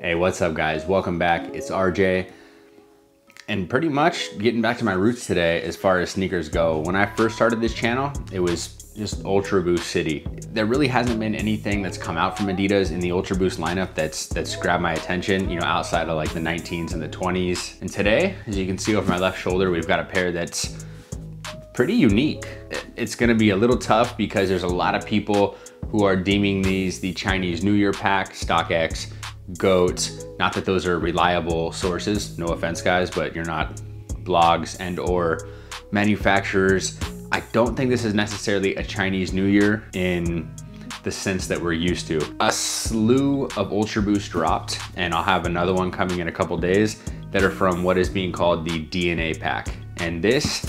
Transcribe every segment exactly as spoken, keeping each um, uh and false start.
Hey, what's up guys? Welcome back, it's R J. And pretty much getting back to my roots today as far as sneakers go. When I first started this channel, it was just Ultra Boost City. There really hasn't been anything that's come out from Adidas in the Ultra Boost lineup that's that's grabbed my attention, you know, outside of like the nineteens and the twenties. And today, as you can see over my left shoulder, we've got a pair that's pretty unique. It's gonna be a little tough because there's a lot of people who are deeming these the Chinese New Year pack, StockX, GOAT. Not that those are reliable sources, no offense guys, but you're not blogs and or manufacturers. I don't think this is necessarily a Chinese New Year in the sense that we're used to. A slew of Ultra Boost dropped, and I'll have another one coming in a couple days that are from what is being called the D N A pack. And this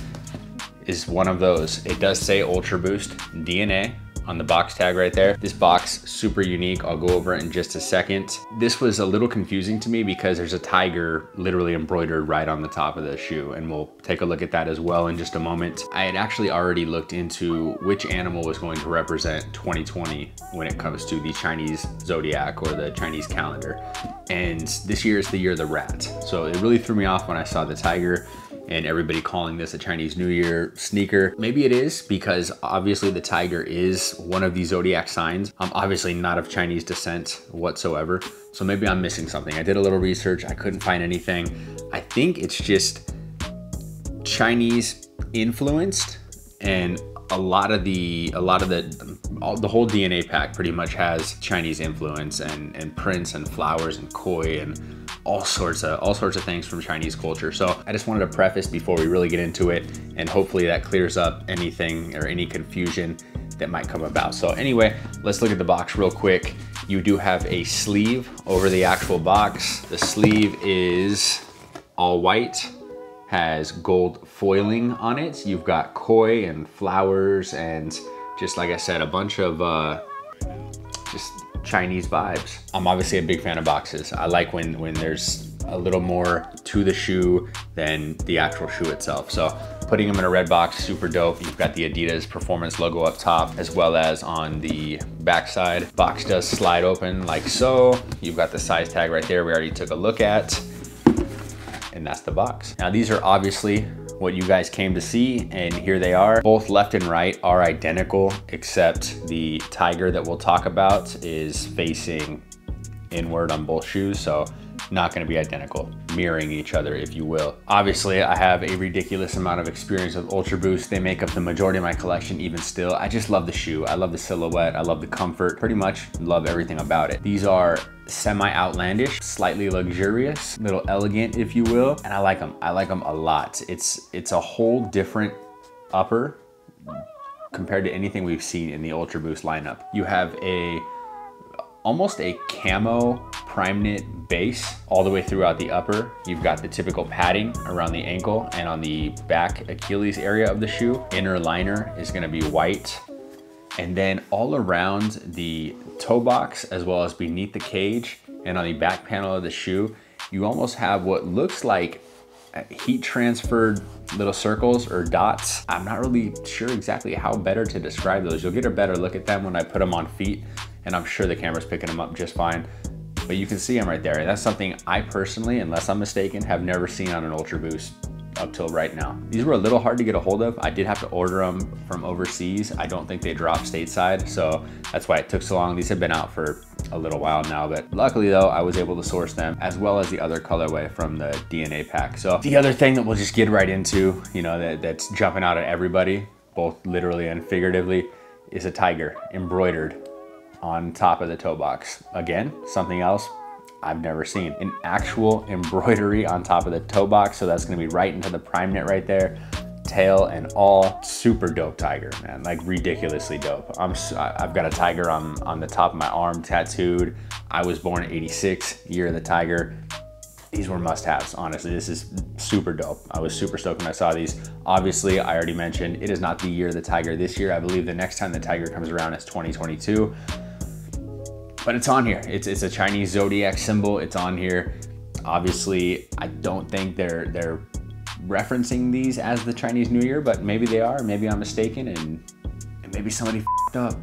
is one of those. It does say Ultra Boost D N A on the box tag right there. This box, super unique. I'll go over it in just a second. This was a little confusing to me because there's a tiger literally embroidered right on the top of the shoe, and we'll take a look at that as well in just a moment. I had actually already looked into which animal was going to represent twenty twenty when it comes to the Chinese zodiac or the Chinese calendar. And this year is the year of the rat. So it really threw me off when I saw the tiger and everybody calling this a Chinese New Year sneaker. Maybe it is, because obviously the tiger is one of the zodiac signs. I'm obviously not of Chinese descent whatsoever, so maybe I'm missing something. I did a little research, I couldn't find anything. I think it's just Chinese influenced, and a lot of the, a lot of the, all, the whole D N A pack pretty much has Chinese influence and, and prints and flowers and koi and all sorts of all sorts of things from Chinese culture. So I just wanted to preface before we really get into it, and hopefully that clears up anything or any confusion that might come about. So anyway, let's look at the box real quick. You do have a sleeve over the actual box. The sleeve is all white, has gold foiling on it. You've got koi and flowers and just like I said, a bunch of uh, just Chinese vibes. I'm obviously a big fan of boxes. I like when when there's a little more to the shoe than the actual shoe itself. So putting them in a red box, super dope. You've got the Adidas performance logo up top as well as on the backside. Box does slide open like so. You've got the size tag right there we already took a look at, and that's the box. Now these are obviously what you guys came to see, and here they are. Both left and right are identical, except the tiger that we'll talk about is facing inward on both shoes, so not gonna be identical, mirroring each other, if you will. Obviously, I have a ridiculous amount of experience with Ultra Boost. They make up the majority of my collection even still. I just love the shoe. I love the silhouette, I love the comfort, pretty much love everything about it. These are semi-outlandish, slightly luxurious, little elegant, if you will. And I like them, I like them a lot. It's, it's a whole different upper compared to anything we've seen in the Ultra Boost lineup. You have a, almost a camo Primeknit base all the way throughout the upper. You've got the typical padding around the ankle and on the back Achilles area of the shoe. Inner liner is gonna be white. And then all around the toe box, as well as beneath the cage and on the back panel of the shoe, you almost have what looks like heat transferred little circles or dots. I'm not really sure exactly how better to describe those. You'll get a better look at them when I put them on feet, and I'm sure the camera's picking them up just fine, but you can see them right there. And that's something I personally, unless I'm mistaken, have never seen on an Ultra Boost up till right now. These were a little hard to get a hold of. I did have to order them from overseas. I don't think they dropped stateside, so that's why it took so long. These have been out for a little while now, but luckily though, I was able to source them as well as the other colorway from the D N A pack. So the other thing that we'll just get right into, you know, that, that's jumping out at everybody, both literally and figuratively, is a tiger embroidered on top of the toe box. Again, something else I've never seen, an actual embroidery on top of the toe box. So that's gonna be right into the Primeknit right there, tail and all. Super dope tiger, man, like ridiculously dope. I'm, I've got a tiger on, on the top of my arm tattooed. I was born in eighty-six, year of the tiger. These were must-haves, honestly. This is super dope. I was super stoked when I saw these. Obviously, I already mentioned, it is not the year of the tiger this year. I believe the next time the tiger comes around is twenty twenty-two. But it's on here. It's it's a Chinese zodiac symbol. It's on here. Obviously, I don't think they're they're referencing these as the Chinese New Year, but maybe they are. Maybe I'm mistaken, and, and maybe somebody f***ed up.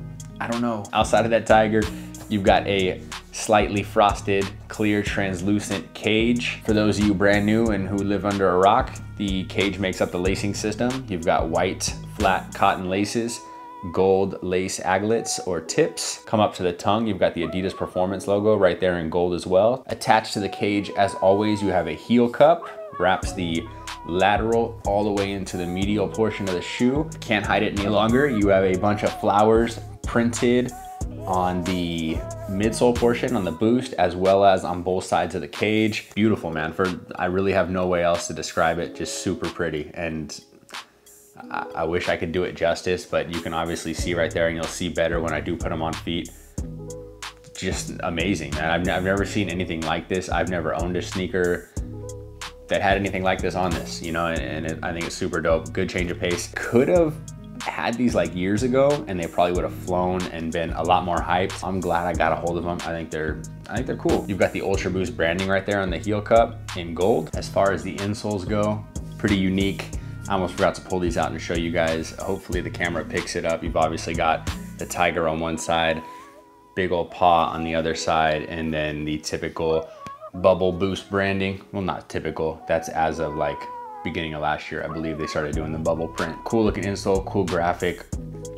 I don't know. Outside of that tiger, you've got a slightly frosted, clear, translucent cage. For those of you brand new and who live under a rock, the cage makes up the lacing system. You've got white, flat cotton laces, gold lace aglets or tips. Come up to the tongue, you've got the Adidas Performance logo right there in gold as well. Attached to the cage, as always, you have a heel cup, wraps the lateral all the way into the medial portion of the shoe. Can't hide it any longer. You have a bunch of flowers printed on the midsole portion, on the Boost, as well as on both sides of the cage. Beautiful, man. For I really have no way else to describe it. Just super pretty, and I, I wish I could do it justice, but you can obviously see right there, and you'll see better when I do put them on feet. Just amazing, man. I've, I've never seen anything like this. I've never owned a sneaker that had anything like this on this, you know, and, and it, I think it's super dope. Good change of pace. Could have had these like years ago and they probably would have flown and been a lot more hyped. I'm glad I got a hold of them. I think they're I think they're cool. You've got the Ultra Boost branding right there on the heel cup in gold. As far as the insoles go, pretty unique. I almost forgot to pull these out and show you guys. Hopefully the camera picks it up. You've obviously got the tiger on one side, big old paw on the other side, and then the typical Bubble Boost branding. Well, not typical, that's as of like beginning of last year, I believe they started doing the bubble print. Cool looking insole, cool graphic.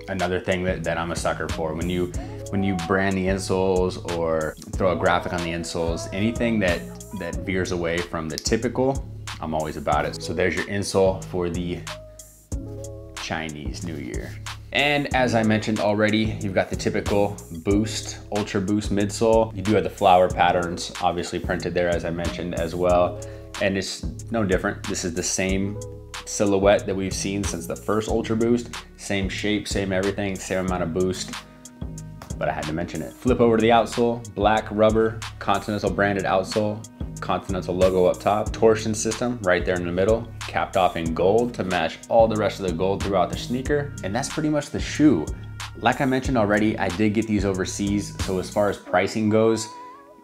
Another thing that, that I'm a sucker for, when you when you brand the insoles or throw a graphic on the insoles, anything that that veers away from the typical, I'm always about it. So there's your insole for the Chinese New Year. And as I mentioned already, you've got the typical Boost, Ultra Boost midsole. You do have the flower patterns obviously printed there, as I mentioned as well. And it's no different. This is the same silhouette that we've seen since the first Ultra Boost. Same shape, same everything, same amount of boost, but I had to mention it. Flip over to the outsole, black rubber, Continental branded outsole, Continental logo up top, torsion system right there in the middle, capped off in gold to match all the rest of the gold throughout the sneaker. And that's pretty much the shoe. Like I mentioned already, I did get these overseas. So as far as pricing goes,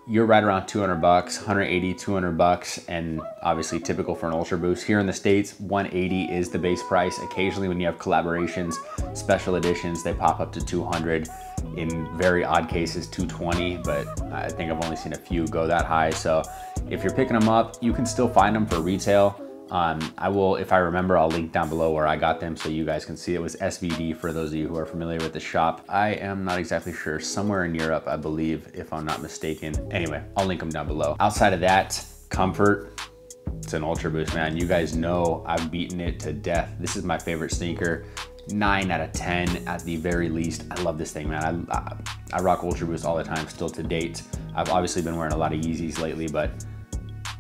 you're right around two hundred bucks, one eighty, two hundred bucks, and obviously typical for an Ultra Boost. Here in the States, one eighty is the base price. Occasionally when you have collaborations, special editions, they pop up to two hundred. In very odd cases, two twenty, but I think I've only seen a few go that high. So if you're picking them up, you can still find them for retail. Um, I will, if I remember, I'll link down below where I got them so you guys can see. It was S V D for those of you who are familiar with the shop. I am not exactly sure, somewhere in Europe, I believe, if I'm not mistaken. Anyway, I'll link them down below. Outside of that, comfort, it's an Ultra Boost, man. You guys know I've beaten it to death. This is my favorite sneaker. nine out of ten at the very least. I love this thing, man. I, I, I rock Ultra Boost all the time, still to date. I've obviously been wearing a lot of Yeezys lately, but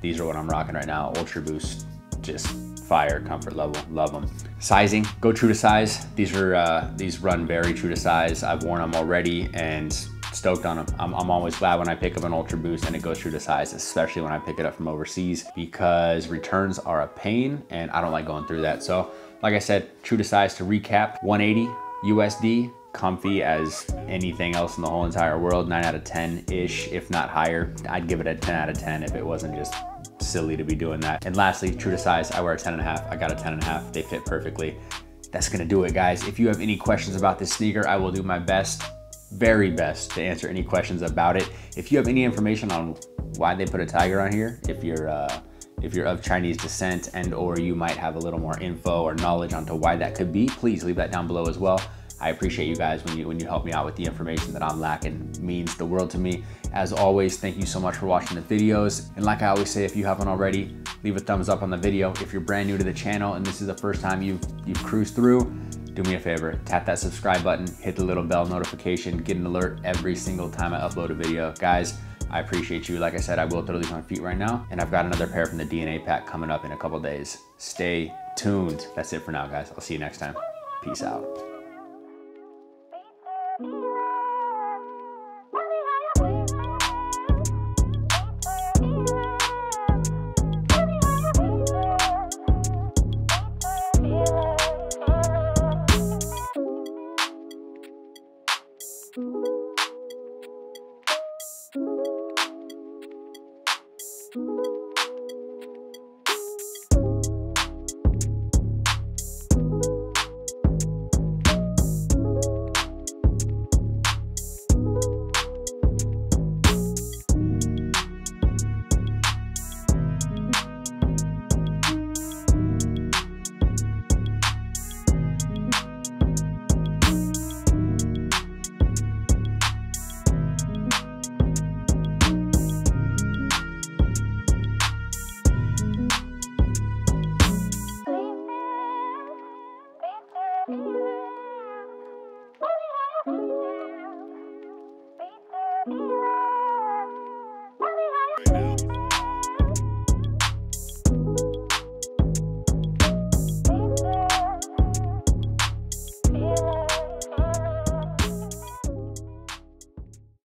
these are what I'm rocking right now. Ultra Boost, just fire, comfort level, love them. Sizing, go true to size. These are uh, these run very true to size. I've worn them already and stoked on them. I'm, I'm always glad when I pick up an Ultra Boost and it goes true to size, especially when I pick it up from overseas, because returns are a pain and I don't like going through that. So like I said, true to size to recap, one eighty U S D, comfy as anything else in the whole entire world, nine out of ten-ish, if not higher. I'd give it a ten out of ten if it wasn't just silly to be doing that. And lastly, true to size, I wear a ten and a half, I got a ten and a half, they fit perfectly. That's gonna do it, guys. If you have any questions about this sneaker, I will do my best, very best, to answer any questions about it. If you have any information on why they put a tiger on here, if you're, uh, If you're of Chinese descent and or you might have a little more info or knowledge onto why that could be, please leave that down below as well. I appreciate you guys when you when you help me out with the information that I'm lacking. It means the world to me. As always, thank you so much for watching the videos. And like I always say, if you haven't already, leave a thumbs up on the video. If you're brand new to the channel and this is the first time you've, you've cruised through, do me a favor, tap that subscribe button, hit the little bell notification, get an alert every single time I upload a video. Guys, I appreciate you. Like I said, I will throw these on feet right now, and I've got another pair from the D N A pack coming up in a couple days. Stay tuned. That's it for now, guys. I'll see you next time. Peace out. Thank you.